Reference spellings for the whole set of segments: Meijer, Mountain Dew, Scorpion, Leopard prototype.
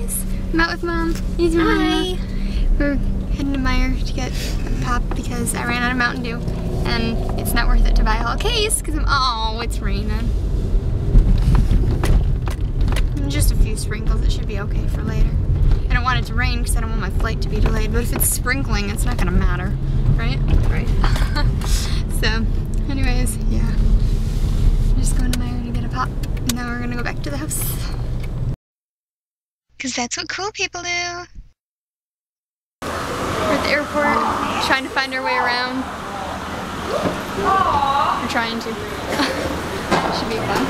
guys. I'm out with Mom. Hi. We're heading to Meijer to get a pop because I ran out of Mountain Dew and it's not worth it to buy a whole case because it's raining. Just a few sprinkles, it should be okay for later. I don't want it to rain because I don't want my flight to be delayed, but if it's sprinkling, it's not gonna matter, right? Right. So, anyways, yeah. I'm just going to Meijer to get a pop, and now we're gonna go back to the house. Because that's what cool people do. We're at the airport, trying to find our way around. We're trying to. It should be fun.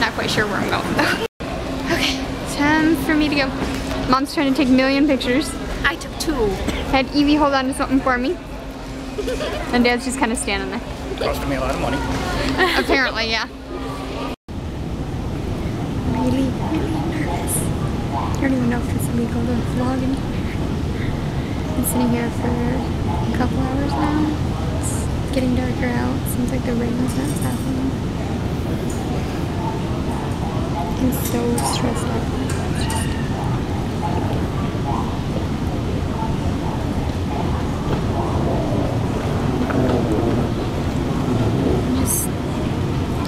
Not quite sure where I'm going though. Okay, time for me to go. Mom's trying to take a million pictures. I took 2. Had Evie hold on to something for me. And Dad's just kind of standing there. Cost me a lot of money. Apparently, yeah. Really, really nervous. I don't even know if this will be going to vlog anymore. Been sitting here for a couple hours now. It's getting darker out. Seems like the rain is not stopping. I'm so stressed out. I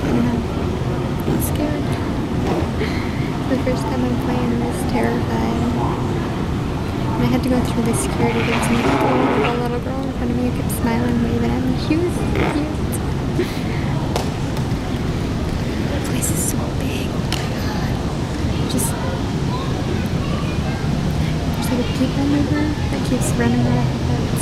don't know. I'm scared. The first time I'm playing, I was terrified. And I had to go through the security gates and the little girl in front of me who kept smiling and waving at me. She was cute. The place is so big. There's like a peacock over that keeps running around.